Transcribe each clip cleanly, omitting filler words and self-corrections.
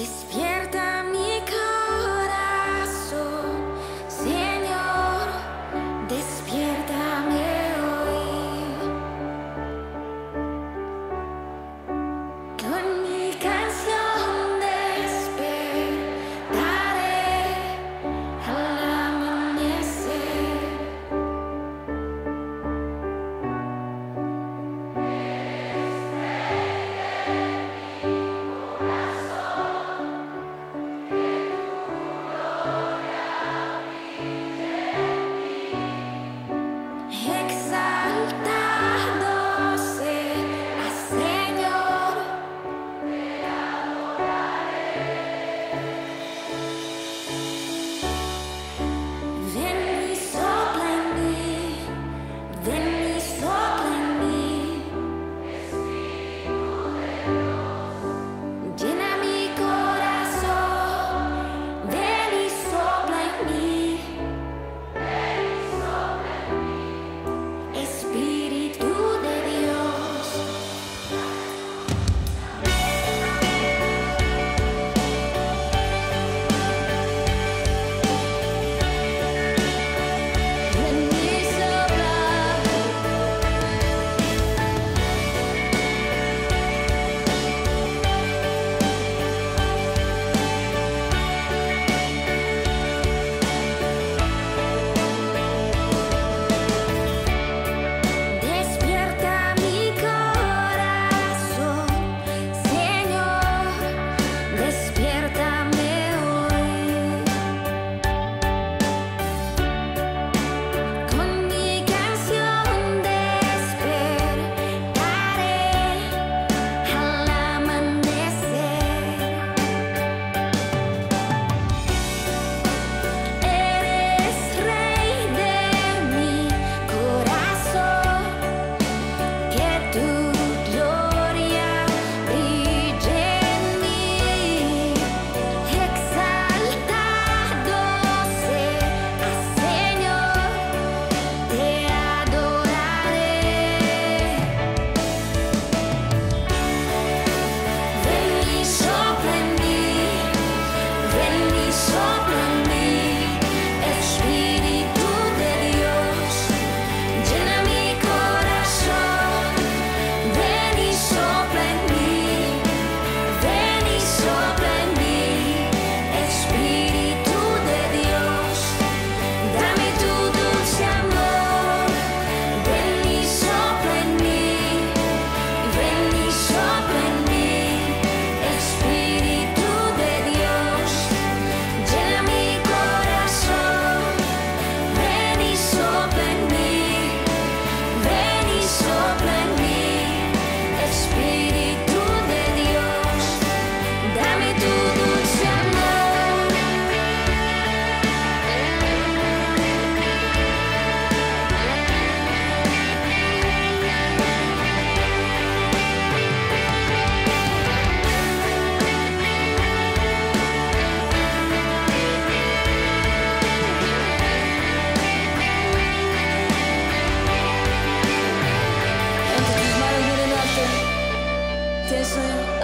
Despierta mi corazón, Señor, despiértame hoy. Con mi canción despertaré al amanecer.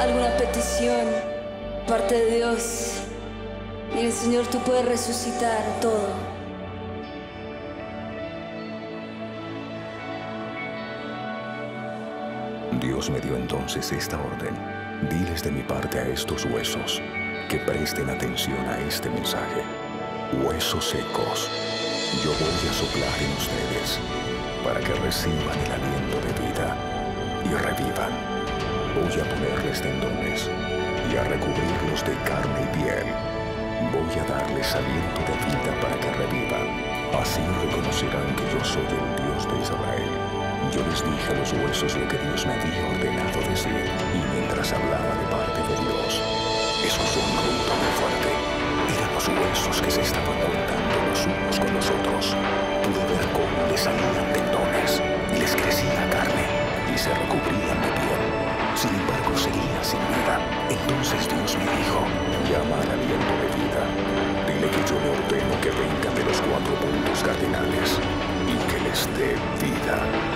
¿Alguna petición, parte de Dios? Mire, Señor, tú puedes resucitar todo. Dios me dio entonces esta orden: diles de mi parte a estos huesos que presten atención a este mensaje. Huesos secos, yo voy a soplar en ustedes para que reciban el aliento de vida y revivan. Voy a ponerles tendones y a recubrirlos de carne y piel. Voy a darles aliento de vida para que revivan. Así reconocerán que yo soy el Dios de Israel. Yo les dije a los huesos lo que Dios me había ordenado decir. Y mientras hablaba de parte de Dios, eso fue un grito muy fuerte. Eran los huesos que se estaban juntando los unos con los otros. Pude ver cómo les salían tendones y les crecía carne y se recubrían de piel. Sin embargo, seguía sin vida. Entonces Dios me dijo: llama al aliento de vida. Dile que yo le ordeno que venga de los 4 puntos cardinales y que les dé vida.